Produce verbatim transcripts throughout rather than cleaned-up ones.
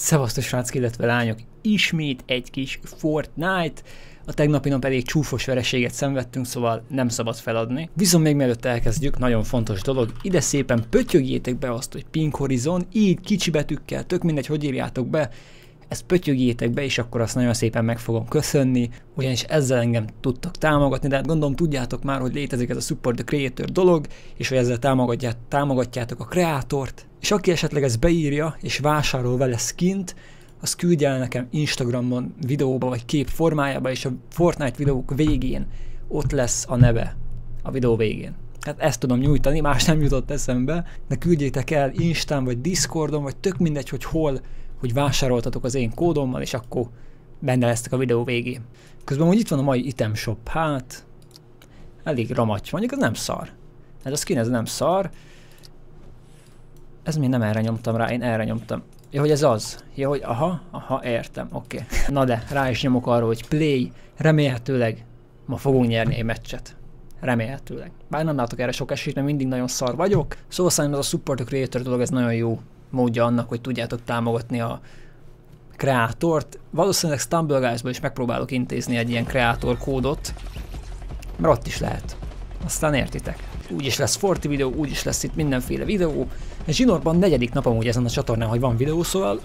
Szevasztok srácok, illetve lányok, ismét egy kis Fortnite. A tegnapi nap elég csúfos vereséget szenvedtünk, szóval nem szabad feladni. Viszont még mielőtt elkezdjük, nagyon fontos dolog, ide szépen pöttyögjétek be azt, hogy Pink Horizon, így kicsi betűkkel, tök mindegy, hogy írjátok be, ezt pöttyögjétek be, és akkor azt nagyon szépen meg fogom köszönni, ugyanis ezzel engem tudtok támogatni, de hát gondolom tudjátok már, hogy létezik ez a Support the Creator dolog, és hogy ezzel támogatját, támogatjátok a kreátort, és aki esetleg ezt beírja, és vásárol vele skint, azt küldje el nekem Instagramon videóba, vagy kép formájába, és a Fortnite videók végén ott lesz a neve a videó végén. Hát ezt tudom nyújtani, más nem jutott eszembe, de küldjétek el Instán, vagy Discordon, vagy tök mindegy, hogy hol, hogy vásároltatok az én kódommal, és akkor benne lesztek a videó végén. Közben hogy itt van a mai item shop, hát elég ramacs, mondjuk ez nem szar. Hát a skin ez nem szar. Ez még nem erre nyomtam rá, én erre nyomtam. Ja, hogy ez az. Ja, hogy aha, aha, értem, oké. Okay. Na de, rá is nyomok arra, hogy play, remélhetőleg ma fogunk nyerni egy meccset. Remélhetőleg. Bár nem látok erre sok esélyt, mert mindig nagyon szar vagyok. Szóval szerintem ez a Support the Creator dolog, ez nagyon jó módja annak, hogy tudjátok támogatni a kreátort. Valószínűleg Stumble Guys-ba is megpróbálok intézni egy ilyen kreátor kódot, mert ott is lehet. Aztán értitek. Úgyis lesz Forti videó, úgyis lesz itt mindenféle videó. A zsinórban negyedik nap amúgy ezen a csatornán, hogy van videó, szóval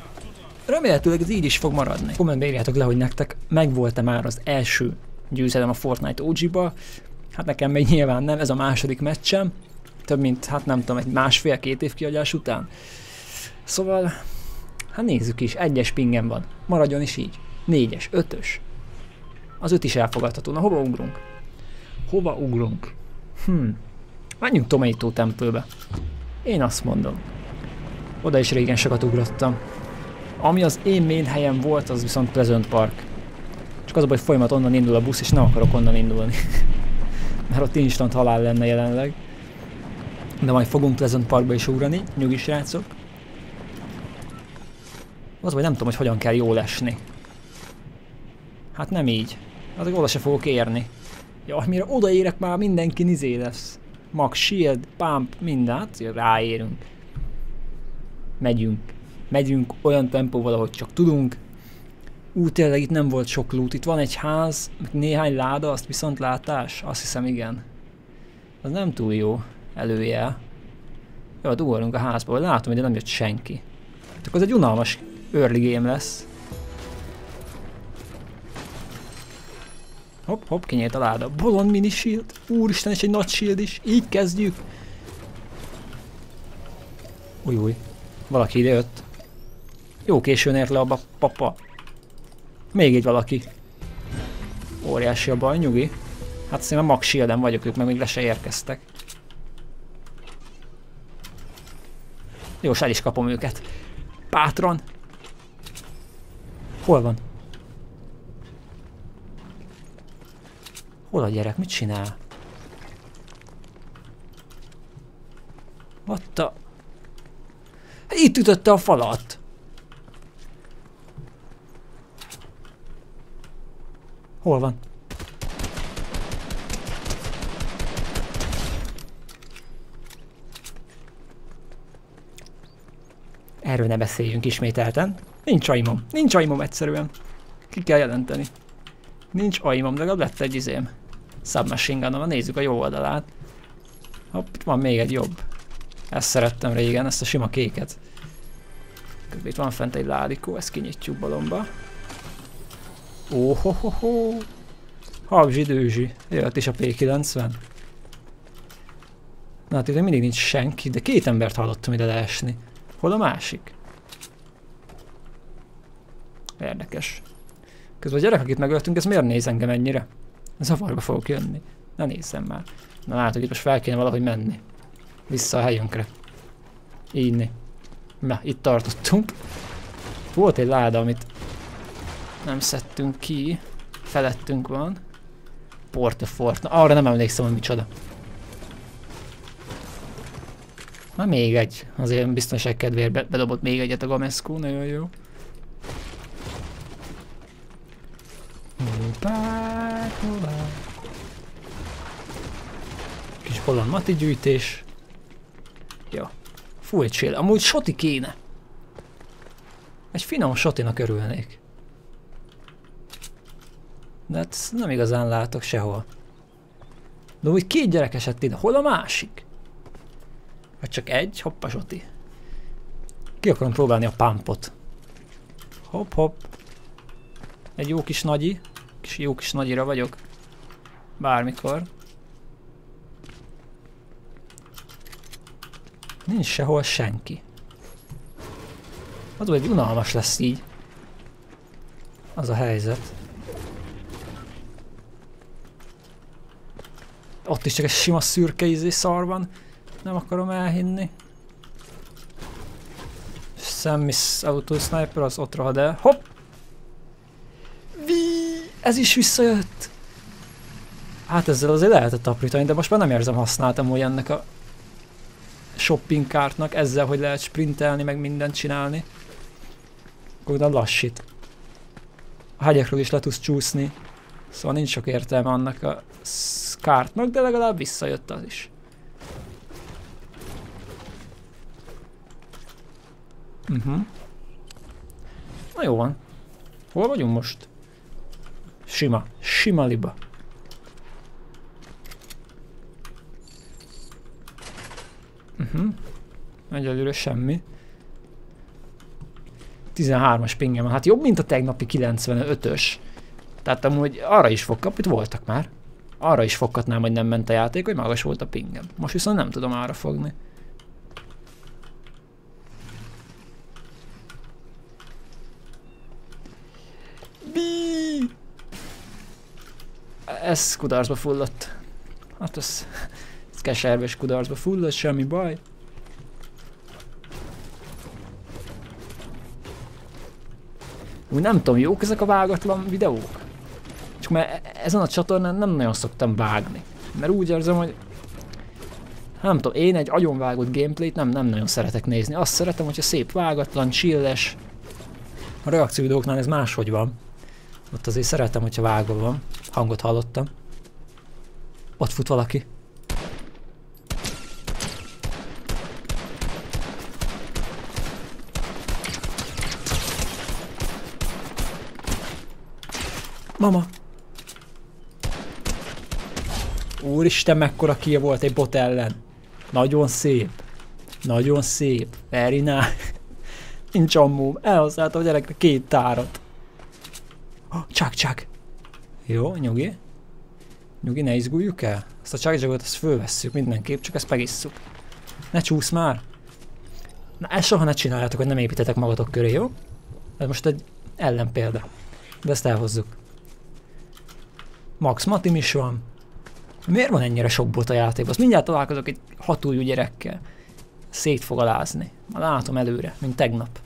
remélhetőleg ez így is fog maradni. Kommentbe írjátok le, hogy nektek megvolt-e már az első győzelem a Fortnite o gé-ba. Hát nekem még nyilván nem, ez a második meccsem. Több mint, hát nem tudom, egy másfél-két év kiadás után. Szóval, hát nézzük is, egyes pingem van. Maradjon is így. Négyes, ötös. Az öt is elfogadható. Na, hova ugrunk? Hova ugrunk? Hm. Menjünk Tomato Temple-be. Én azt mondom. Oda is régen sokat ugrottam. Ami az én main helyem volt, az viszont Pleasant Park. Csak az a baj, hogy folyamat onnan indul a busz, és nem akarok onnan indulni. Mert ott instant halál lenne jelenleg. De majd fogunk Pleasant Parkba is ugrani. Nyugi srácok. Az, vagy nem tudom, hogy hogyan kell jól esni. Hát nem így. Hát oda se fogok érni. Ja, mire odaérek, már mindenki nizé lesz. Max shield, pump, mindent, ráérünk. Megyünk. Megyünk olyan tempóval, ahogy csak tudunk. Ú, tényleg itt nem volt sok loot. Itt van egy ház, néhány láda, azt viszont látás? Azt hiszem, igen. Az nem túl jó előjel. Jó, hát ugorjunk a házba, látom, hogy nem jött senki. Csak az egy unalmas early game lesz. Hopp, hopp, kinyílt a láda. Bolond mini shield. Úristen, és egy nagy shield is. Így kezdjük. Új, új. Valaki idejött. Jó későn ért le a papa. Még egy valaki. Óriási a baj, nyugi. Hát szerintem max shielden vagyok, ők meg még le se érkeztek. Jó, és el is kapom őket. Bátran. Hol van? Hol a gyerek? Mit csinál? What the... Itt ütötte a falat! Hol van? Erről ne beszéljünk ismételten. Nincs aimom. Nincs aimom egyszerűen. Ki kell jelenteni. Nincs aimom, de legalább lett egy izém. Submachine gun, nézzük a jó oldalát. Hopp, itt van még egy jobb. Ezt szerettem régen, ezt a sima kéket. Közben itt van fent egy ládikó, ezt kinyitjuk balomba. Óhohoho! Habzsi dőzsi, jött is a pé kilencven. Na hát itt mindig nincs senki, de két embert hallottam ide leesni. Hol a másik? Érdekes. Közben a gyerek, akit megöltünk, ez miért néz engem ennyire? Zavarba fogok jönni. Na nézzem már. Na látod, itt most fel kéne valahogy menni. Vissza a helyünkre. Így. Na, itt tartottunk. Volt egy láda, amit nem szedtünk ki. Felettünk van. Portefort. Na, arra nem emlékszem, hogy micsoda. Na még egy. Azért biztonság kedvéért be bedobott még egyet a Gamescu. Nagyon jó. Kis bolond mati gyűjtés. Jó. Fú, egy chill. Amúgy soti kéne. Egy finom sotinak örülnék. De hát nem igazán látok sehol. De úgy két gyerek esett ide. Hol a másik? Vagy csak egy? Hopp a soti. Ki akarom próbálni a pumpot. Hopp hopp. Egy jó kis nagyi. Kis jó kis nagyira vagyok. Bármikor. Nincs sehol senki. Az egy unalmas lesz így. Az a helyzet. Ott is csak egy sima szürke ízé szar van. Nem akarom elhinni. Semmi autósniper, az ott rohad el. Hopp! Viii! Ez is visszajött! Hát ezzel azért lehetett aprítani, de most már nem érzem használtam, hogy ennek a shopping kártnak, ezzel, hogy lehet sprintelni, meg mindent csinálni. Gondolom lassít. A hegyekről is le tudsz csúszni. Szóval nincs sok értelme annak a kártnak, de legalább visszajött az is. Uh-huh. Na jó van. Hol vagyunk most? Sima. Sima liba. Uh-huh. Egyelőre semmi. tizenhármas pingem, hát jobb, mint a tegnapi kilencvenötös. Tehát amúgy arra is fog kapni, itt voltak már. Arra is foghatnám, hogy nem ment a játék, hogy magas volt a pingem. Most viszont nem tudom arra fogni. Biii! Ez kudarcba fulladt. Hát ez, ez keserves kudarcba fulladt, semmi baj. Úgy nem tudom, jók ezek a vágatlan videók? Csak mert ezen a csatornán nem nagyon szoktam vágni. Mert úgy érzem, hogy nem tudom, én egy agyonvágott gameplayt nem, nem nagyon szeretek nézni. Azt szeretem, hogyha szép vágatlan, chilles. A reakció videóknál ez máshogy van. Ott azért szeretem, hogyha vágva van. Hangot hallottam. Ott fut valaki. Mama! Úristen, mekkora kill volt egy bot ellen. Nagyon szép. Nagyon szép. Very nice. Nincs ammóm. Elhasználtam a gyerekre két tárat. Csák-csák. Jó, nyugi. Nyugi, ne izguljuk el. Ezt a csákzsagot, ezt fölvesszük mindenképp, csak ezt megisszuk. Ne csúsz már. Na, ezt soha ne csináljátok, hogy nem építetek magatok köré, jó? Ez most egy ellenpélda. De ezt elhozzuk. Max Matim is van. Miért van ennyire sok bot a játékban? Azt mindjárt találkozok egy hatújú gyerekkel. Szét fog alázni. Látom előre, mint tegnap.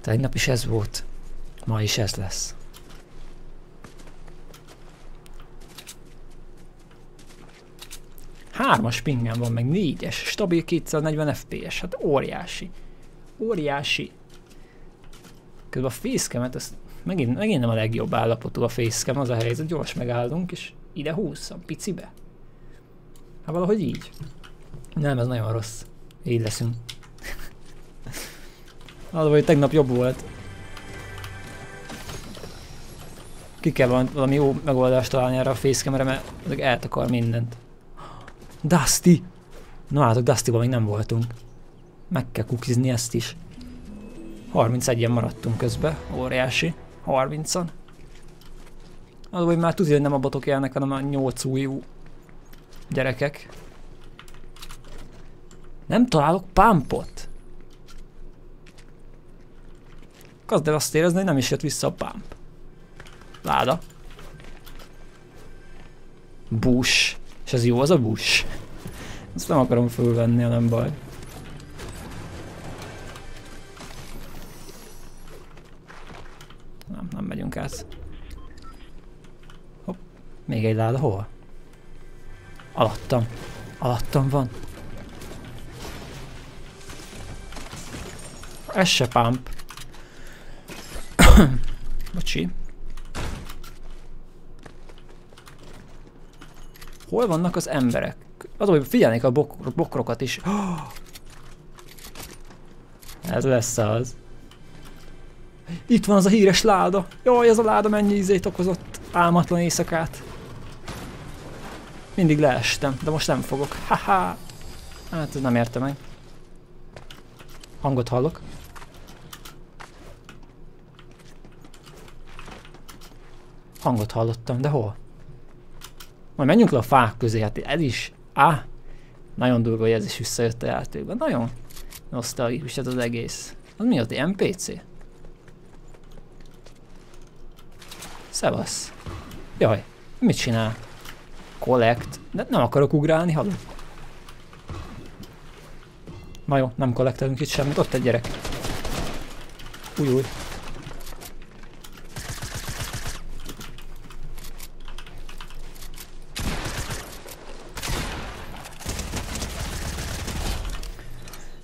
Tegnap is ez volt. Ma is ez lesz. Hármas pingem van, meg négyes. Stabil kétszáznegyven ef pé es. Hát óriási. Óriási. Közben a facecam-et ezt... Megint, megint nem a legjobb állapotú a facecam, az a helyzet, gyors megállunk, és ide húzzam, picibe. Hát valahogy így. Nem, ez nagyon rossz. Így leszünk. Az, hogy tegnap jobb volt. Ki kell valami jó megoldást találni erre a facecamre, mert eltakar mindent. Dusty! Na látok, Dustyban még nem voltunk. Meg kell kukizni ezt is. harmincegyen maradtunk közben, óriási. harmincan. Az, hogy már tudja, hogy nem a botok élnek, hanem a nyolc újú gyerekek. Nem találok pumpot. Kezd el azt érezni, hogy nem is jött vissza a pump. Láda. Bush. És ez jó az a bush? Ezt nem akarom fölvenni, hanem baj. Nem, nem megyünk át. Hopp. Még egy láda, hol? Alattam. Alattam van. Ez se pump. Bocsi. Hol vannak az emberek? Azon, hogy figyelnék a bokrokat is. Ez lesz az. Itt van az a híres láda. Jaj, ez a láda mennyi ízét okozott. Álmatlan éjszakát. Mindig leestem, de most nem fogok. Haha. Hát ez nem érte meg. Hangot hallok. Hangot hallottam, de hol? Majd menjünk le a fák közé, hát ez is. Á, nagyon durva, ez is visszajött a játékban. Nagyon nosztalgikus ez az egész. Az mi az, egy en pé cé? Szevasz. Jaj, mit csinál? Collect. De nem akarok ugrálni, halló. Na jó, nem collectelünk itt semmit. Ott egy gyerek. Új, új.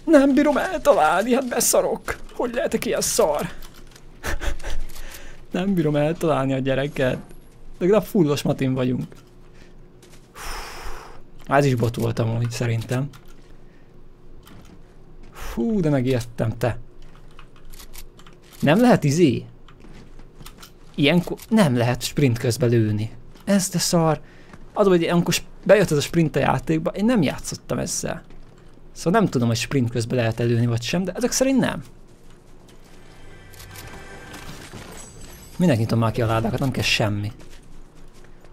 Nem bírom eltalálni, hát beszarok. Hogy lehetek ilyen szar? Nem bírom eltalálni a gyereket. Legalább fullos matin vagyunk. Ez is bot voltam amúgy szerintem. Hú, de megijedtem, te. Nem lehet izé? Ilyenkor nem lehet sprint közben lőni. Ez de szar. Az, hogy ilyenkor bejött ez a sprint a játékba, én nem játszottam ezzel. Szóval nem tudom, hogy sprint közben lehet előni vagy sem, de ezek szerint nem. Minek nyitom már ki a ládákat, nem kell semmi.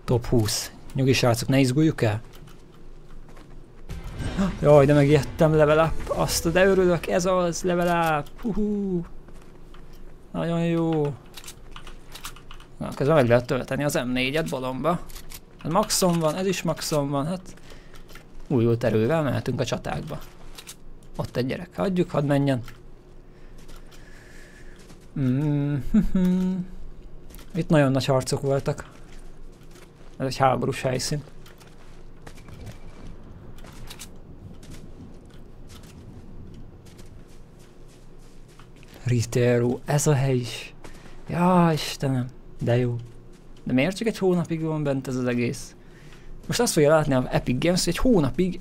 Top húsz. Nyugi srácok, ne izguljuk el. Jaj, de megijedtem, level up. Azt, de örülök, ez az, level up. Huhú. Nagyon jó. Na, közben meg lehet tölteni az em négyet balomba. Hát maxon van, ez is maxon van, hát... Újult erővel mehetünk a csatákba. Ott egy gyerek. Hagyjuk, hadd menjen. Itt nagyon nagy harcok voltak. Ez egy háborús helyszín. Retail Row, ez a hely is. Jaj, Istenem, de jó. De miért csak egy hónapig van bent ez az egész? Most azt fogja látni a Epic Games, hogy egy hónapig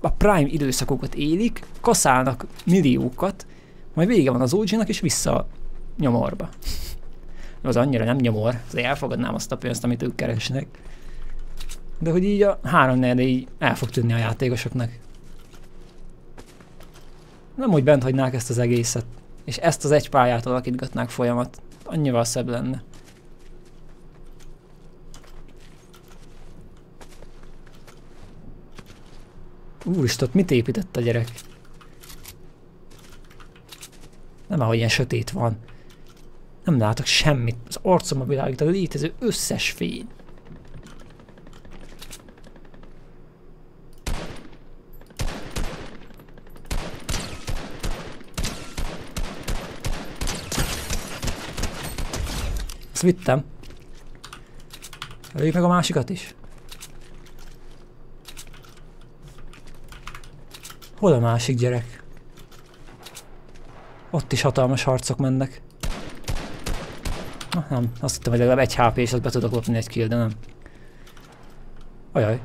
a Prime időszakokat élik, kaszálnak milliókat, majd vége van az o gé-nak és vissza a nyomorba. Az annyira nem nyomor, azért elfogadnám azt a pénzt, amit ők keresnek. De hogy így a háromnegyede így el fog tűnni a játékosoknak. Nem úgy bent hagynák ezt az egészet, és ezt az egy pályát alakítgatnák folyamat, annyival szebb lenne. Úristen, mit épített a gyerek? Nem ahogy ilyen sötét van. Nem látok semmit. Az arcomba világít a létező összes fény. Ezt vittem. Lőjük meg a másikat is. Hol a másik gyerek? Ott is hatalmas harcok mennek. Na, nem, azt hittem, hogy legalább egy há pé és azt be tudok lopni egy kill, de nem. Ajaj.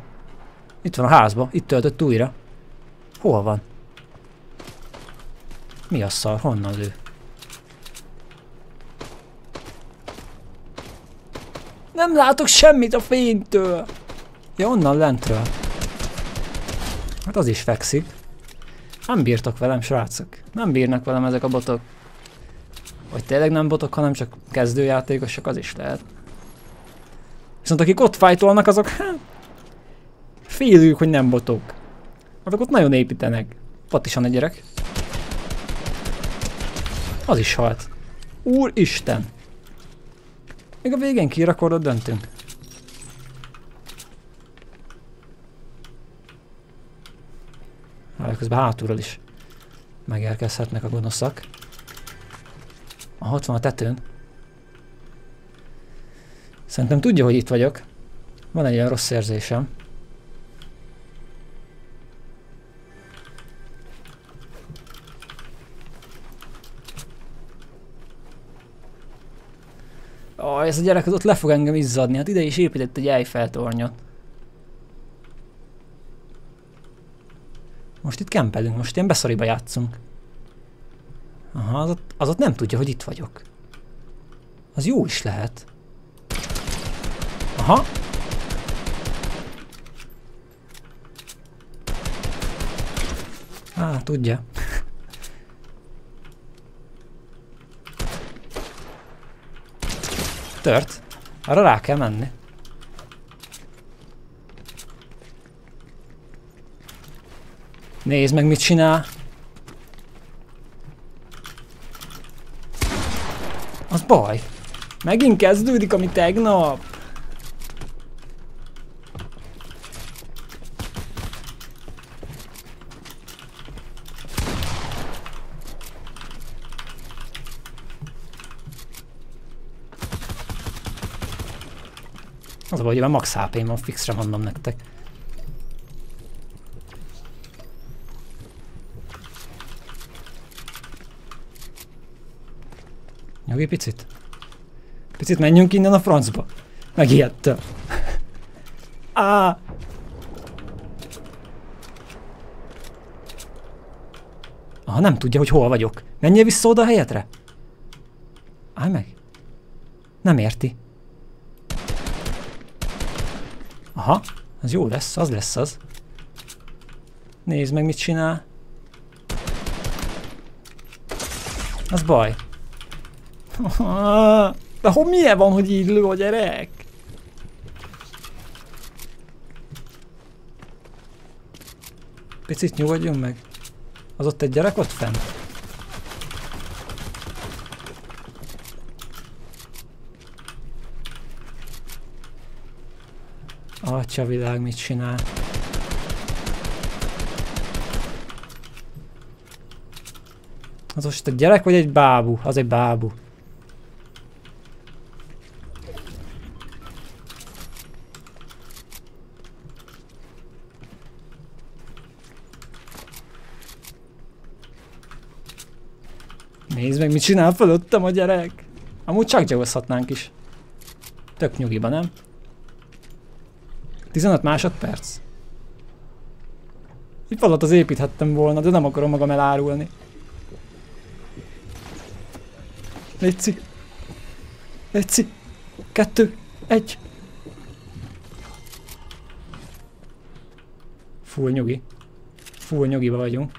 Itt van a házba, itt töltött újra. Hol van? Mi a szar? Honnan lő? Nem látok semmit a fénytől! Ja, onnan lentről. Hát az is fekszik. Nem bírtak velem, srácok. Nem bírnak velem ezek a botok. Vagy tényleg nem botok, hanem csak kezdőjátékosok, az is lehet. Viszont akik ott fájtolnak, azok hát, félük, hogy nem botok. Azok ott nagyon építenek. Patisan a gyerek. Az is halt. Úristen! Még a végén kirakordot döntünk. Közben hátulról is megérkezhetnek a gonoszak. Ah, ott van a tetőn. Szerintem tudja, hogy itt vagyok. Van egy olyan rossz érzésem. Ah, ez a gyerek ott le fog engem izzadni. Hát ide is épített egy Eiffel-tornyot. Most itt kempelünk, most ilyen beszoriba játszunk. Aha, az ott, az ott nem tudja, hogy itt vagyok. Az jó is lehet. Aha. Á, tudja. Tört. Arra rá kell menni. Nézd meg, mit csinál. Az baj. Megint kezdődik, ami tegnap. Az a baj, hogy már max há pé-m van, fixre mondom nektek. Nyugi picit. Picit menjünk innen a francba. Megijedtem. Á! Aha, nem tudja, hogy hol vagyok. Menjél vissza oda a helyedre? Állj meg. Nem érti. Aha, az jó lesz, az lesz az. Nézd meg, mit csinál. Az baj. De hogy milyen van, hogy így lő a gyerek? Picit nyugodjon meg. Az ott egy gyerek ott fenn? Atya világ, mit csinál? Az most egy gyerek vagy egy bábú? Az egy bábú. Nézd meg, mit csinál fölöttem a gyerek! Amúgy csak gyalogozhatnánk is. Tök nyugiba, nem? tizenöt másodperc. Itt valat az építhettem volna, de nem akarom magam elárulni. Léci. Léci. Kettő. Egy. Full nyugi. Full nyugiba vagyunk.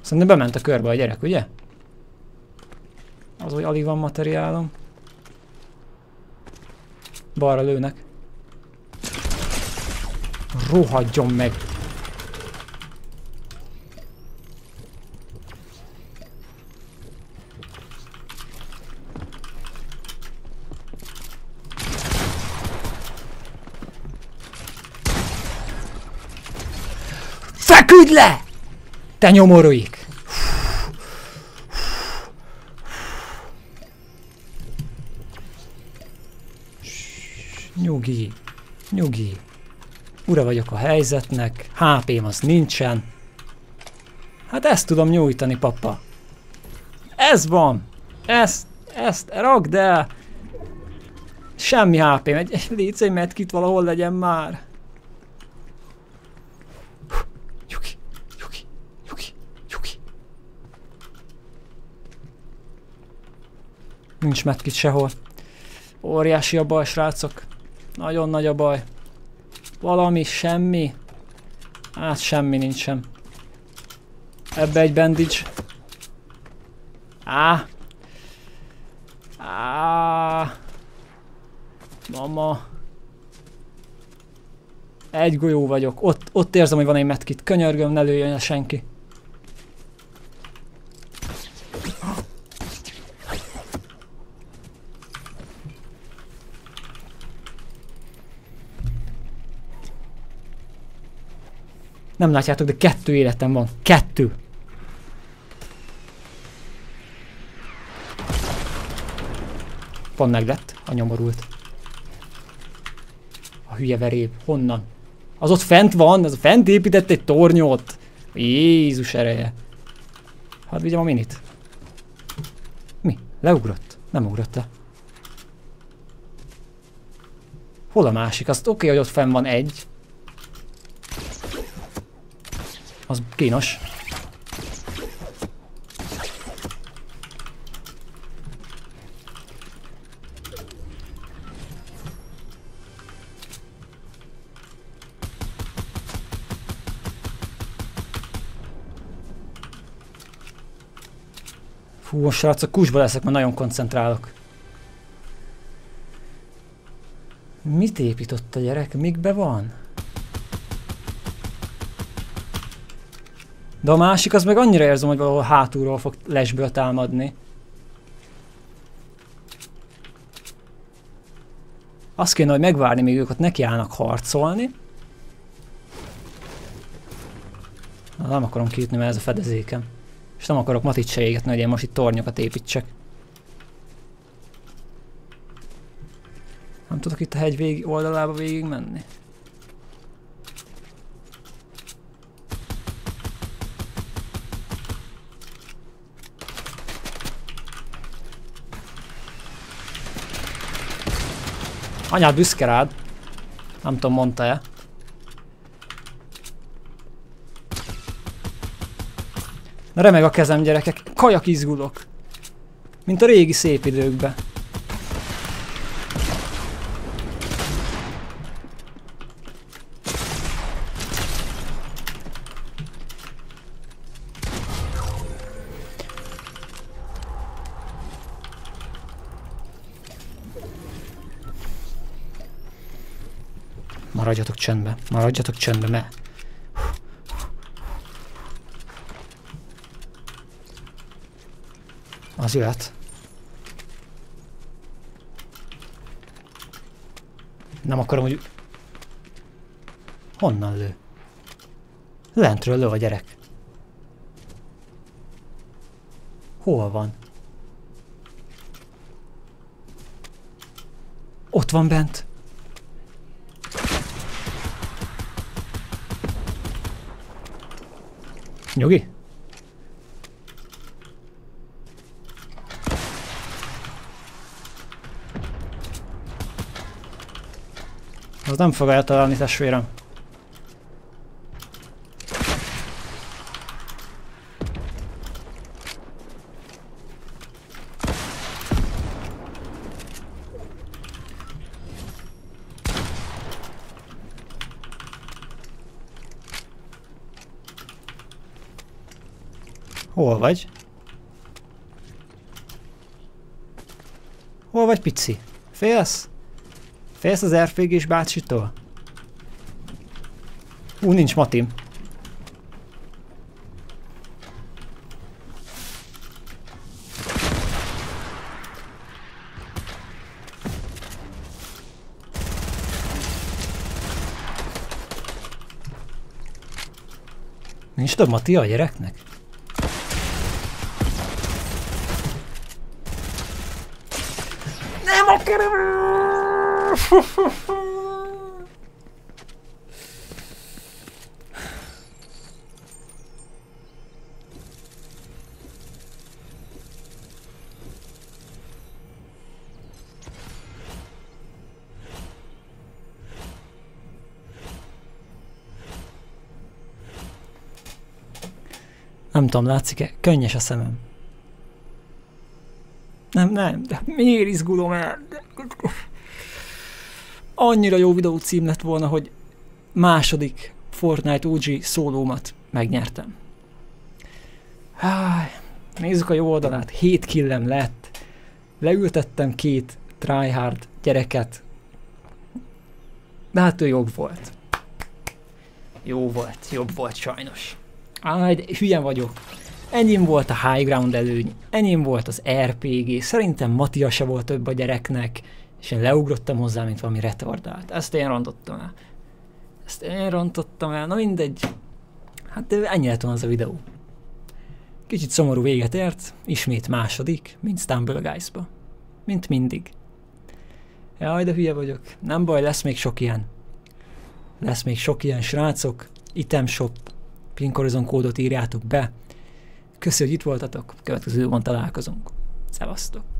Szerintem bement a körbe a gyerek, ugye? Az, hogy alig van materiálom. Balra lőnek. Rohadjon meg! Feküdj le! Te nyomorúik! Nyugi, nyugi. Ura vagyok a helyzetnek, há pé-m az nincsen. Hát ezt tudom nyújtani, papa. Ez van! Ezt, ezt rakd el! Semmi há pé-m, egy, egy lécei medkit valahol legyen már. Nyugi, nyugi, nyugi, nyugi. Nincs medkit sehol. Óriási a baj, srácok. Nagyon nagy a baj. Valami, semmi. Hát semmi nincsen. Ebbe egy bandage. Á. Á. Mama. Egy golyó vagyok. Ott, ott érzem, hogy van egy medkit. Könyörgöm, ne lőjön el senki. Nem látjátok, de kettő életem van. Kettő! Pont meg lett a nyomorult. A hülye veréb. Honnan? Az ott fent van, az fent épített egy tornyot. Jézus ereje. Hát vigyem a minit. Mi? Leugrott? Nem ugrott le. Hol a másik? Azt oké, okay, hogy ott fenn van egy. Az kínos. Fú, most srácok, kusba leszek, mert nagyon koncentrálok. Mit épított a gyerek? Mikbe van? De a másik az meg annyira érzem, hogy valahol hátulról fog lesből támadni. Azt kéne, hogy megvárni, még ők ott nekiállnak harcolni. Na, nem akarom kiütni, mert ez a fedezékem. És nem akarok Matit se égetni, hogy én most itt tornyokat építsek. Nem tudok itt a hegy végig, oldalába végig menni. Anyád büszke rád. Nem tudom, mondta-e. Na, remeg a kezem, gyerekek. Kajak, izgulok. Mint a régi szép időkben. Maradjatok csöndbe, maradjatok csöndbe, me. Az jöhet. Nem akarom, hogy... Honnan lő? Lentről lő a gyerek. Hol van? Ott van bent. Nyugi? Az nem fog eltalálni, testvérem. Hol vagy? Hol vagy, pici? Félsz? Félsz az er pé gés bácsitól? Ú, nincs Matim. Nincs több Mati a gyereknek? Nem tudom, látszik-e? Könnyes a szemem. Nem, nem, de miért izgulom el? Annyira jó videó cím lett volna, hogy második Fortnite o gé szólómat megnyertem. Háj, nézzük a jó oldalát, hét killem lett. Leültettem két tryhard gyereket. De hát ő jobb volt. Jó volt, jobb volt sajnos. Áj, de hülyen vagyok. Enyém volt a high ground előny, enyém volt az er pé gé, szerintem Matia se volt több a gyereknek, és én leugrottam hozzá, mint valami retardált. Ezt én rontottam el. Ezt én rontottam el, na mindegy. Hát ennyi lett volna az a videó. Kicsit szomorú véget ért, ismét második, mint Stumble Guys-ba. Mint mindig. Jaj, de hülye vagyok. Nem baj, lesz még sok ilyen. Lesz még sok ilyen, srácok. Itemshop, Pink Horizon kódot írjátok be. Köszi, hogy itt voltatok, következő videóban találkozunk. Szevasztok!